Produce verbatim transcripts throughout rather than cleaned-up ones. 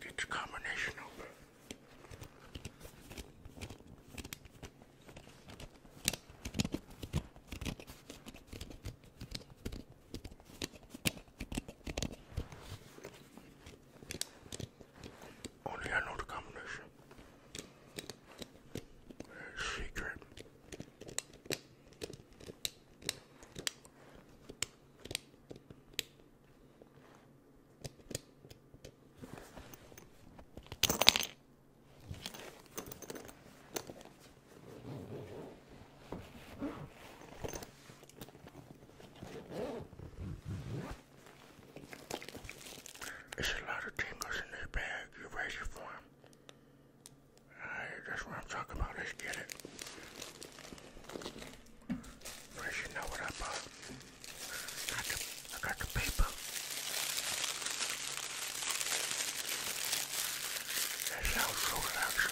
get your combination open. Only I know the combination. It's a secret. It's a lot of tingles in this bag. You're ready for them. Alright, that's what I'm talking about. Let's get it. First, you know what I bought. I got the, I got the paper. That sounds so relaxing.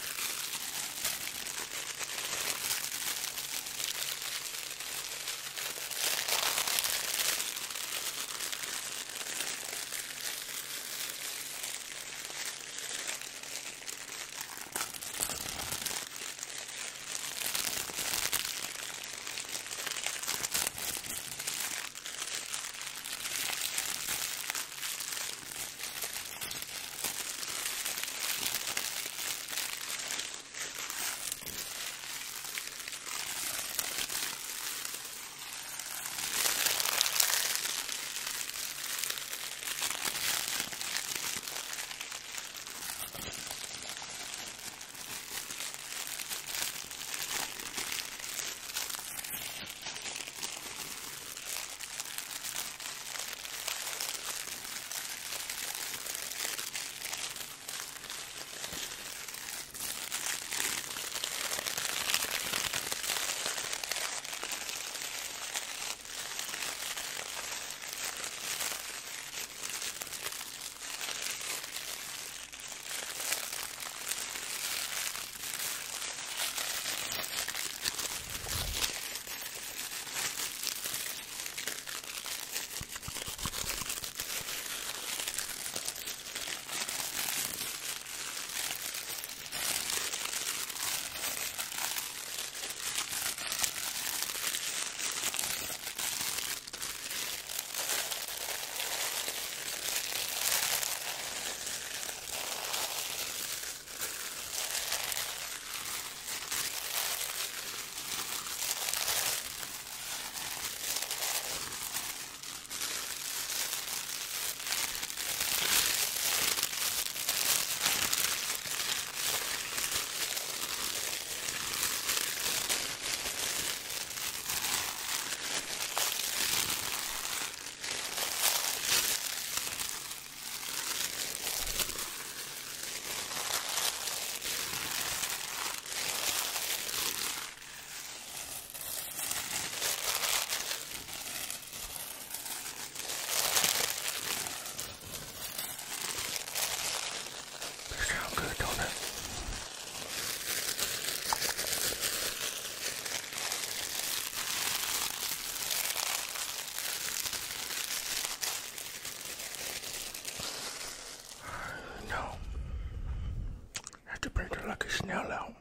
Snail out.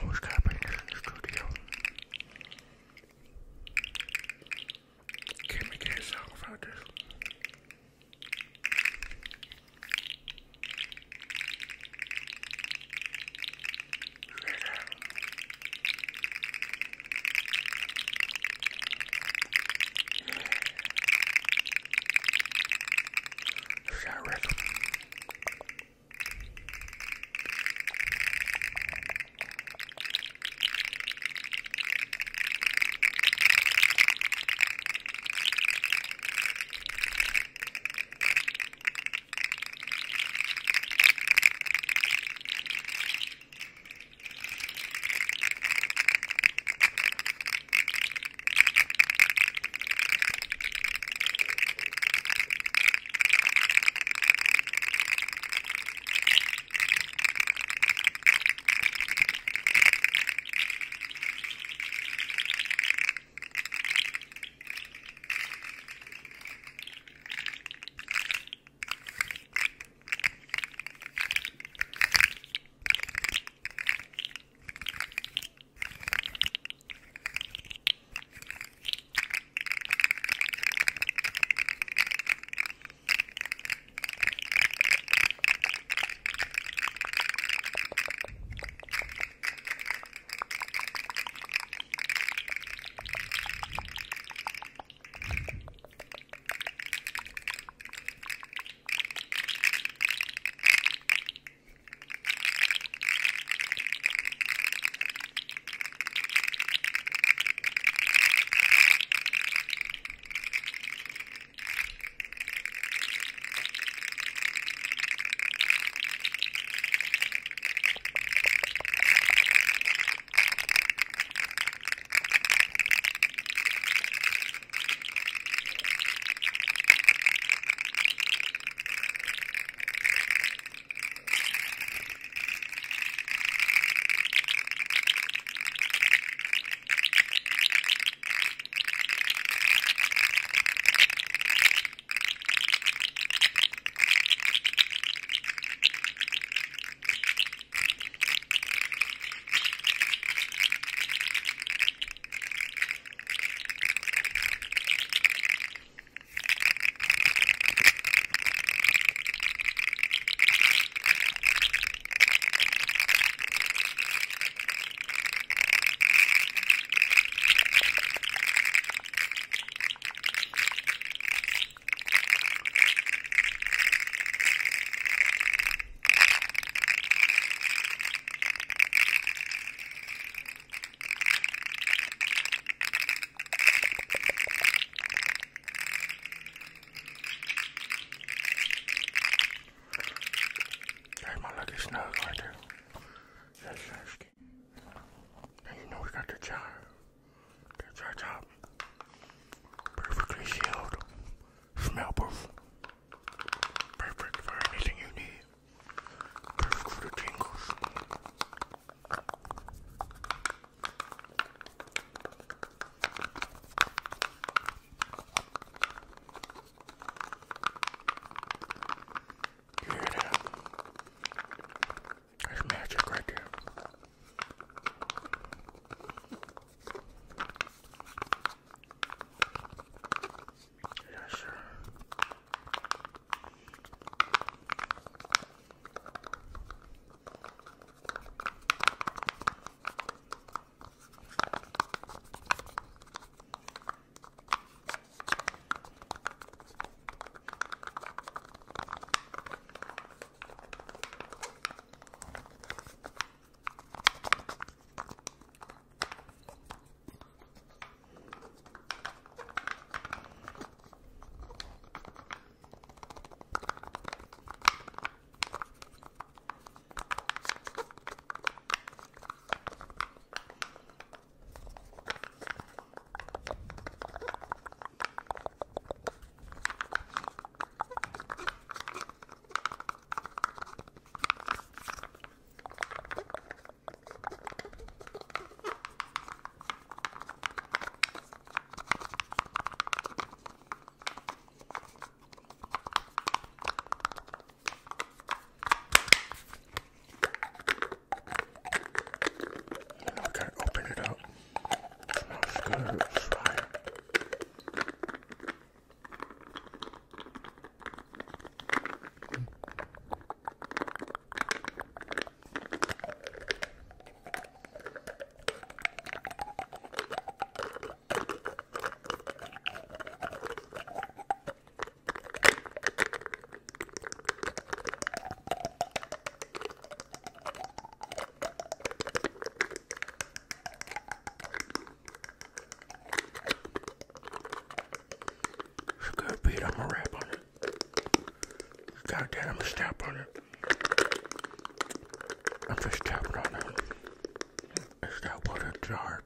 Always gotta bring this in the studio. Can't make a song without this. You hear that? Yeah. It's that rhythm. I'm gonna step on it. I'm just stepping on it. Is that what it's hard?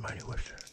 Money was